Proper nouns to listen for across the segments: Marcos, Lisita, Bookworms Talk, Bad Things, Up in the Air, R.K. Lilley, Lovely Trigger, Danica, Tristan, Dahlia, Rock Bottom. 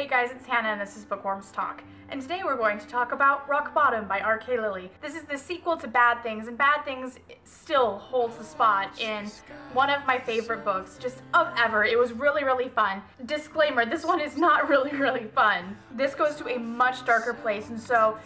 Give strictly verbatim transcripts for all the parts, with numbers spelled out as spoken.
Hey guys, it's Hannah and this is Bookworms Talk, and today we're going to talk about Rock Bottom by R K. Lilley. This is the sequel to Bad Things, and Bad Things still holds the spot in one of my favorite books just of ever. It was really, really fun. Disclaimer, this one is not really, really fun. This goes to a much darker place, and so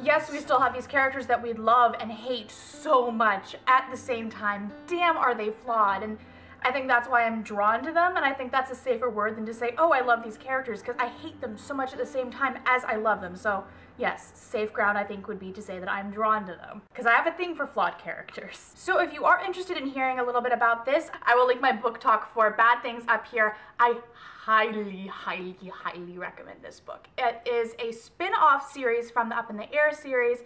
yes, we still have these characters that we love and hate so much at the same time. Damn, are they flawed. And I think that's why I'm drawn to them, and I think that's a safer word than to say, oh, I love these characters, because I hate them so much at the same time as I love them. So yes, safe ground I think would be to say that I'm drawn to them, because I have a thing for flawed characters. So if you are interested in hearing a little bit about this, I will link my book talk for Bad Things up here. I highly, highly, highly recommend this book. It is a spin-off series from the Up in the Air series,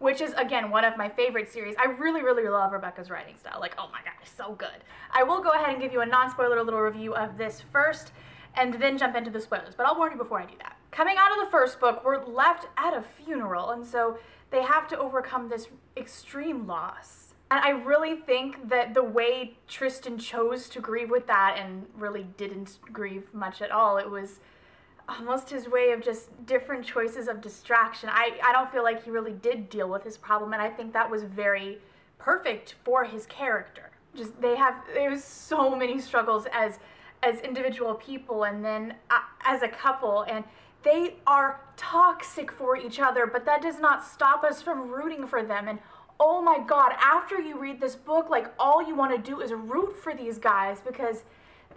which is, again, one of my favorite series. I really, really love Rebecca's writing style. Like, oh my god, it's so good. I will go ahead and give you a non-spoiler little review of this first, and then jump into the spoilers, but I'll warn you before I do that. Coming out of the first book, we're left at a funeral, and so they have to overcome this extreme loss. And I really think that the way Tristan chose to grieve with that, and really didn't grieve much at all, it was almost his way of just different choices of distraction. I, I don't feel like he really did deal with his problem, and I think that was very perfect for his character. Just they have, there's so many struggles as, as individual people and then uh, as a couple, and they are toxic for each other, but that does not stop us from rooting for them. And oh my god, after you read this book, like, all you want to do is root for these guys, because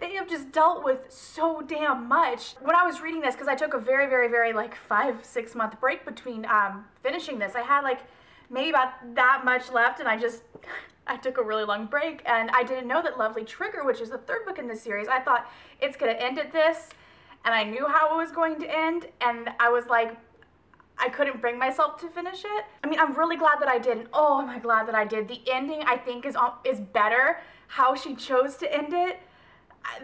they have just dealt with so damn much. When I was reading this, because I took a very, very, very like five, six month break between um, finishing this, I had like maybe about that much left, and I just, I took a really long break, and I didn't know that Lovely Trigger, which is the third book in this series, I thought it's gonna end at this, and I knew how it was going to end, and I was like, I couldn't bring myself to finish it. I mean, I'm really glad that I did, and oh, am I glad that I did. The ending, I think, is is better, how she chose to end it.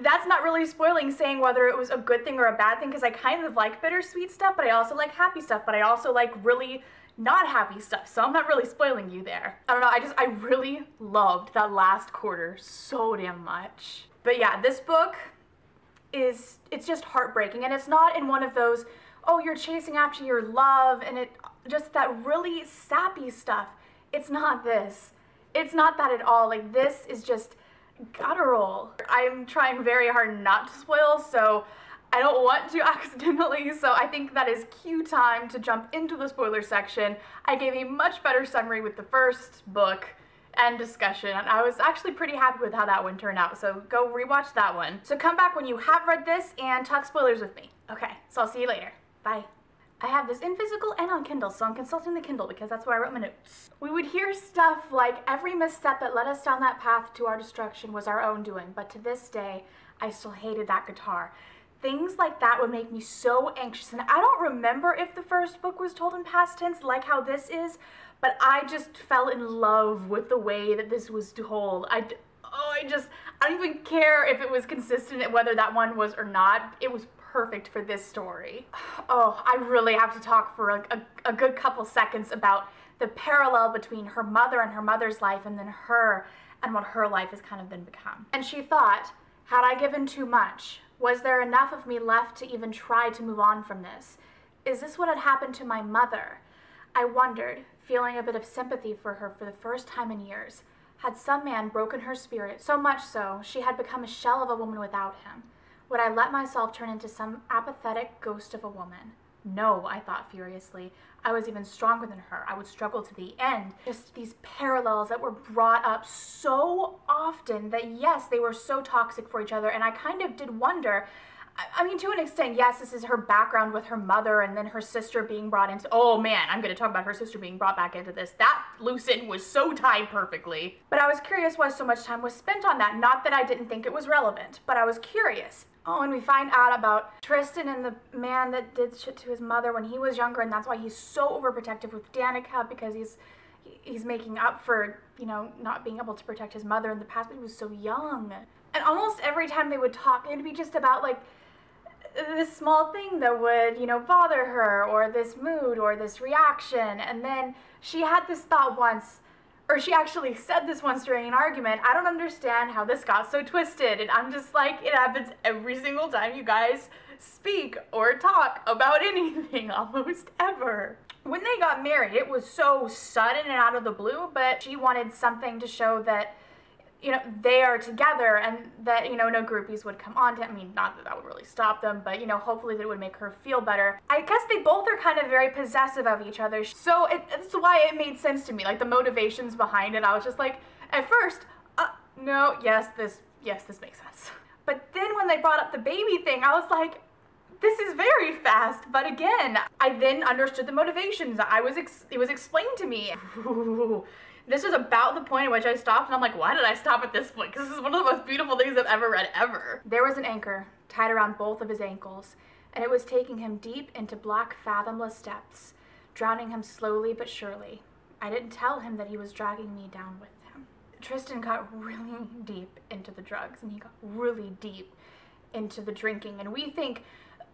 That's not really spoiling, saying whether it was a good thing or a bad thing, because I kind of like bittersweet stuff, but I also like happy stuff, but I also like really not happy stuff, so I'm not really spoiling you there. I don't know, I just, I really loved that last quarter so damn much. But yeah, this book is, it's just heartbreaking, and it's not in one of those, oh, you're chasing after your love, and it, just that really sappy stuff. It's not this. It's not that at all. Like, this is just guttural. I'm trying very hard not to spoil, so I don't want to accidentally, so I think that is cue time to jump into the spoiler section. I gave a much better summary with the first book and discussion, and I was actually pretty happy with how that one turned out, so go rewatch that one. So come back when you have read this and talk spoilers with me. Okay, so I'll see you later. Bye. I have this in physical and on Kindle, so I'm consulting the Kindle because that's where I wrote my notes. We would hear stuff like, every misstep that led us down that path to our destruction was our own doing, but to this day, I still hated that guitar. Things like that would make me so anxious, and I don't remember if the first book was told in past tense like how this is, but I just fell in love with the way that this was told. I, oh, I just, I don't even care if it was consistent, whether that one was or not. It was perfect for this story. Oh, I really have to talk for like a, a good couple seconds about the parallel between her mother and her mother's life, and then her and what her life has kind of then become. And she thought, had I given too much? Was there enough of me left to even try to move on from this? Is this what had happened to my mother? I wondered, feeling a bit of sympathy for her for the first time in years. Had some man broken her spirit, so much so she had become a shell of a woman without him? Would I let myself turn into some apathetic ghost of a woman? No, I thought furiously. I was even stronger than her. I would struggle to the end. Just these parallels that were brought up so often that, yes, they were so toxic for each other, and I kind of did wonder, I, I mean, to an extent, yes, this is her background with her mother and then her sister being brought into, oh man, I'm gonna talk about her sister being brought back into this. That loose end was so tied perfectly. But I was curious why so much time was spent on that. Not that I didn't think it was relevant, but I was curious. Oh, and we find out about Tristan and the man that did shit to his mother when he was younger, and that's why he's so overprotective with Danica, because he's he's making up for, you know, not being able to protect his mother in the past, but he was so young. And almost every time they would talk, it'd be just about, like, this small thing that would, you know, bother her, or this mood, or this reaction, and then she had this thought once, or she actually said this once during an argument, I don't understand how this got so twisted. And I'm just like, it happens every single time you guys speak or talk about anything, almost ever. When they got married, it was so sudden and out of the blue, but she wanted something to show that, you know, they are together and that, you know, no groupies would come on to, I mean, not that that would really stop them, but, you know, hopefully that it would make her feel better. I guess they both are kind of very possessive of each other, so it, that's why it made sense to me, like, the motivations behind it. I was just like, at first, uh, no, yes, this, yes, this makes sense. But then when they brought up the baby thing, I was like, this is very fast, but again, I then understood the motivations. I was ex it was explained to me. Ooh, this is about the point at which I stopped, and I'm like, why did I stop at this point? Because this is one of the most beautiful things I've ever read, ever. There was an anchor tied around both of his ankles, and it was taking him deep into black, fathomless depths, drowning him slowly but surely. I didn't tell him that he was dragging me down with him. Tristan got really deep into the drugs, and he got really deep into the drinking, and we think,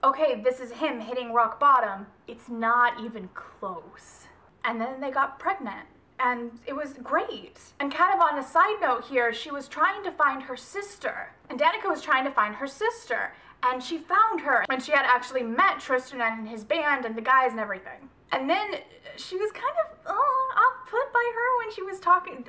okay, this is him hitting rock bottom. It's not even close. And then they got pregnant, and it was great. And kind of on a side note here, she was trying to find her sister, and Danica was trying to find her sister, and she found her, and she had actually met Tristan and his band and the guys and everything. And then she was kind of oh, off-put by her when she was talking,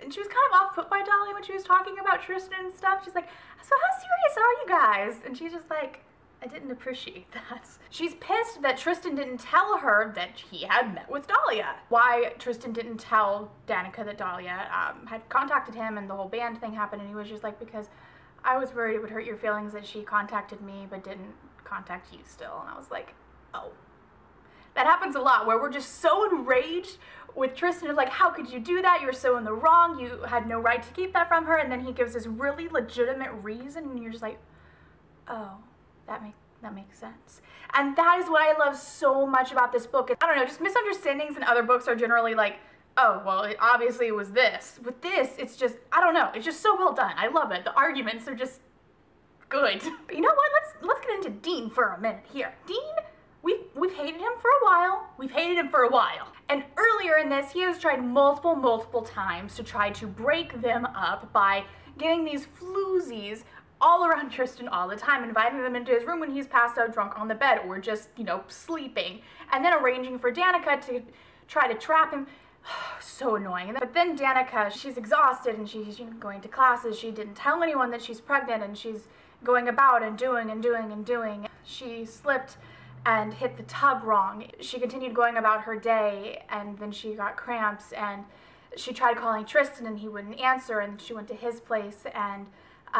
and she was kind of off-put by Dolly when she was talking about Tristan and stuff. She's like, so how serious are you guys? And she's just like, I didn't appreciate that. She's pissed that Tristan didn't tell her that he had met with Dahlia. Why Tristan didn't tell Danica that Dahlia um, had contacted him and the whole band thing happened, and he was just like, because I was worried it would hurt your feelings that she contacted me but didn't contact you still. And I was like, oh. That happens a lot, where we're just so enraged with Tristan, like, how could you do that? You're so in the wrong. You had no right to keep that from her. And then he gives this really legitimate reason, and you're just like, oh. That make, that makes sense. And that is what I love so much about this book. I don't know, just misunderstandings in other books are generally like, oh, well, it obviously was this. With this, it's just, I don't know, it's just so well done. I love it. The arguments are just good. But you know what? Let's let's get into Dean for a minute here. Dean, we've, we've hated him for a while. We've hated him for a while. And earlier in this, he has tried multiple, multiple times to try to break them up by getting these floozies all around Tristan all the time, inviting them into his room when he's passed out drunk on the bed or just, you know, sleeping, and then arranging for Danica to try to trap him. So annoying. But then Danica, she's exhausted and she's going to classes. She didn't tell anyone that she's pregnant, and she's going about and doing and doing and doing. She slipped and hit the tub wrong. She continued going about her day, and then she got cramps, and she tried calling Tristan and he wouldn't answer, and she went to his place, and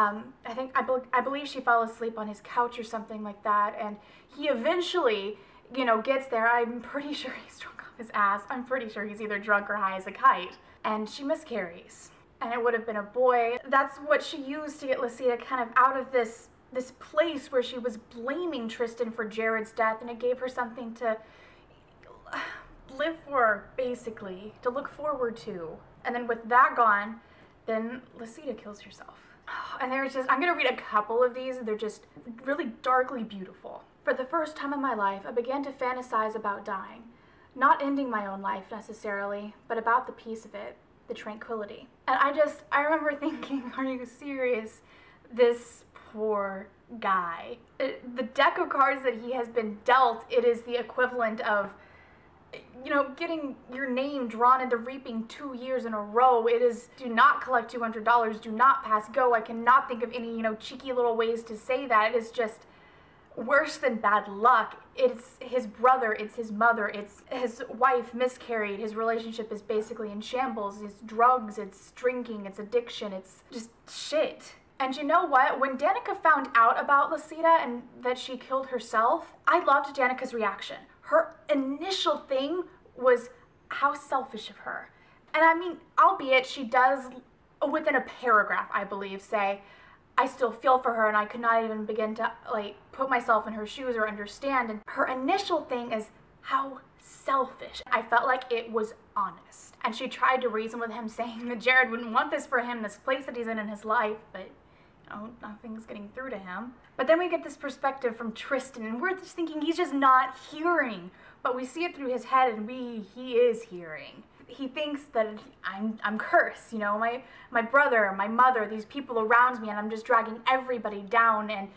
Um, I think, I, be I believe she fell asleep on his couch or something like that, and he eventually, you know, gets there. I'm pretty sure he's drunk off his ass. I'm pretty sure he's either drunk or high as a kite. And she miscarries. And it would have been a boy. That's what she used to get Lisita kind of out of this, this place where she was blaming Tristan for Jared's death, and it gave her something to live for, basically, to look forward to. And then with that gone, then Lisita kills herself. And there's just, I'm going to read a couple of these. They're just really darkly beautiful. For the first time in my life, I began to fantasize about dying. Not ending my own life necessarily, but about the peace of it, the tranquility. And I just, I remember thinking, are you serious? This poor guy. It, the deck of cards that he has been dealt, it is the equivalent of, you know, getting your name drawn into reaping two years in a row. It is, do not collect two hundred dollars, do not pass go. I cannot think of any, you know, cheeky little ways to say that. It is just worse than bad luck. It's his brother, it's his mother, it's his wife miscarried, his relationship is basically in shambles, it's drugs, it's drinking, it's addiction, it's just shit. And you know what? When Danica found out about Lisita and that she killed herself, I loved Danica's reaction. Her initial thing was how selfish of her. And I mean, albeit she does, within a paragraph, I believe, say, I still feel for her and I could not even begin to, like, put myself in her shoes or understand. And her initial thing is how selfish. I felt like it was honest. And she tried to reason with him, saying that Jared wouldn't want this for him, this place that he's in in his life, but oh, nothing's getting through to him. But then we get this perspective from Tristan, and we're just thinking he's just not hearing, but we see it through his head, and we he is hearing. he thinks that I'm, I'm cursed, you know, my, my brother, my mother, these people around me, and I'm just dragging everybody down, and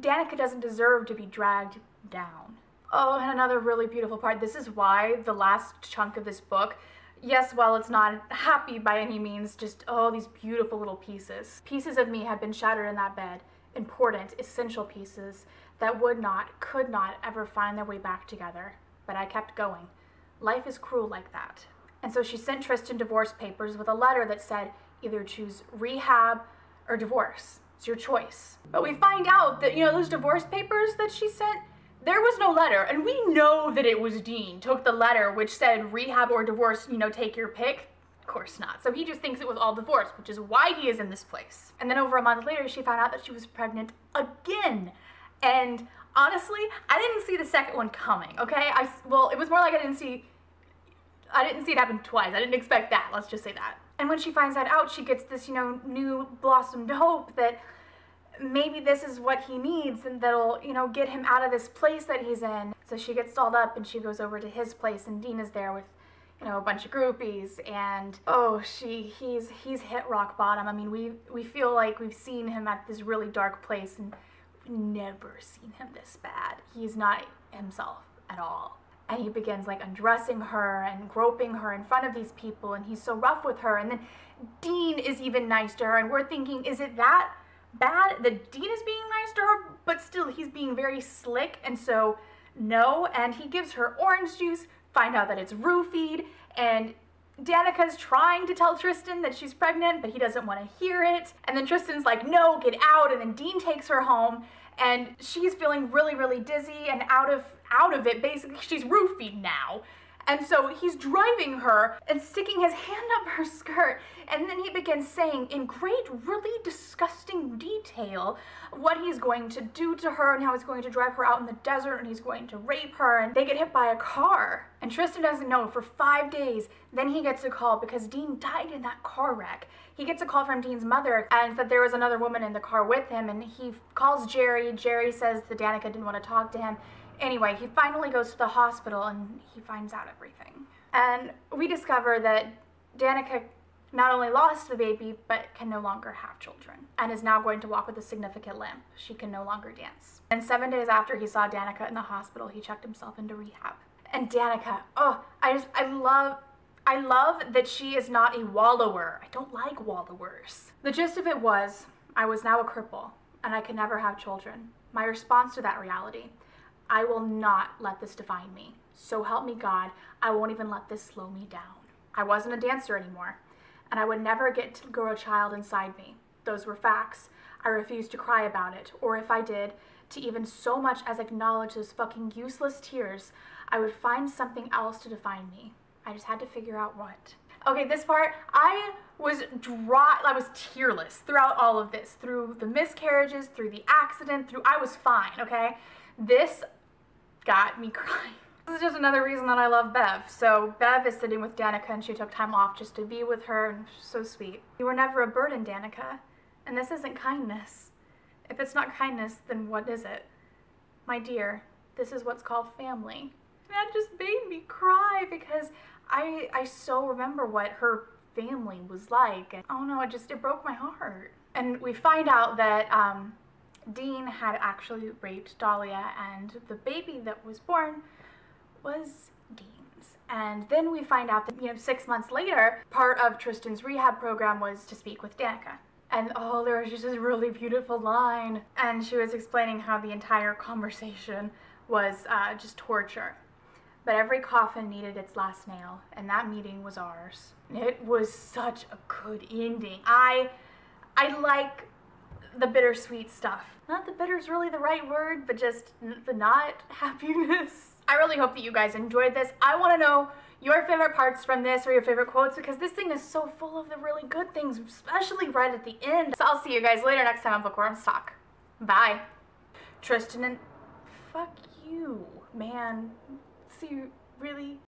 Danica doesn't deserve to be dragged down. Oh, and another really beautiful part, this is why the last chunk of this book, yes, while it's not happy by any means, just, oh, these beautiful little pieces. Pieces of me had been shattered in that bed, important, essential pieces that would not, could not ever find their way back together, but I kept going. Life is cruel like that. And so she sent Tristan divorce papers with a letter that said, either choose rehab or divorce. It's your choice. But we find out that, you know, those divorce papers that she sent, there was no letter. And we know that it was Dean took the letter which said rehab or divorce, you know, take your pick. Of course not. So he just thinks it was all divorce, which is why he is in this place. And then over a month later, she found out that she was pregnant again. And honestly, I didn't see the second one coming, okay? I, well, it was more like I didn't see I didn't see it happen twice. I didn't expect that, let's just say that. And when she finds that out, she gets this, you know, new blossomed hope that maybe this is what he needs and that'll, you know, get him out of this place that he's in. So she gets dolled up and she goes over to his place, and Dean is there with, you know, a bunch of groupies, and oh, she, he's, he's hit rock bottom. I mean, we, we feel like we've seen him at this really dark place, and we've never seen him this bad. He's not himself at all. And he begins like undressing her and groping her in front of these people, and he's so rough with her, and then Dean is even nice to her, and we're thinking, is it that bad that Dean is being nice to her? But still, he's being very slick, and so no, and he gives her orange juice, find out that it's roofied, and Danica's trying to tell Tristan that she's pregnant, but he doesn't want to hear it, and then Tristan's like, no, get out, and then Dean takes her home, and she's feeling really, really dizzy and out of out of it. Basically, she's roofied now. And so he's driving her and sticking his hand up her skirt, and then he begins saying in great, really disgusting detail what he's going to do to her and how he's going to drive her out in the desert and he's going to rape her, and they get hit by a car. And Tristan doesn't know for five days. Then he gets a call because Dean died in that car wreck. He gets a call from Dean's mother and that there was another woman in the car with him, and he calls Jerry. Jerry says that Danica didn't want to talk to him. Anyway, he finally goes to the hospital and he finds out everything. And we discover that Danica not only lost the baby, but can no longer have children and is now going to walk with a significant limp. She can no longer dance. And seven days after he saw Danica in the hospital, he checked himself into rehab. And Danica, oh, I just, I love, I love that she is not a wallower. I don't like wallowers. The gist of it was, I was now a cripple and I could never have children. My response to that reality, I will not let this define me. So help me God, I won't even let this slow me down. I wasn't a dancer anymore, and I would never get to grow a child inside me. Those were facts. I refused to cry about it, or if I did, to even so much as acknowledge those fucking useless tears, I would find something else to define me. I just had to figure out what. Okay, this part, I was dry, I was tearless throughout all of this, through the miscarriages, through the accident, through, I was fine, okay? This got me crying. This is just another reason that I love Bev. So Bev is sitting with Danica and she took time off just to be with her, and she's so sweet. You were never a burden, Danica, and this isn't kindness. If it's not kindness, then what is it? My dear, this is what's called family. That just made me cry because I, I so remember what her family was like. And, oh no, it just, it broke my heart. And we find out that, um, Dean had actually raped Dahlia, and the baby that was born was Dean's. And then we find out that, you know, six months later, part of Tristan's rehab program was to speak with Danica. And oh, there was just this really beautiful line. And she was explaining how the entire conversation was uh, just torture. But every coffin needed its last nail, and that meeting was ours. It was such a good ending. I, I like the bittersweet stuff. Not that bitter is really the right word, but just the not happiness. I really hope that you guys enjoyed this. I want to know your favorite parts from this or your favorite quotes, because this thing is so full of the really good things, especially right at the end. So I'll see you guys later next time on Bookworms Talk. Bye. Tristan and... Fuck you, man. See you, really?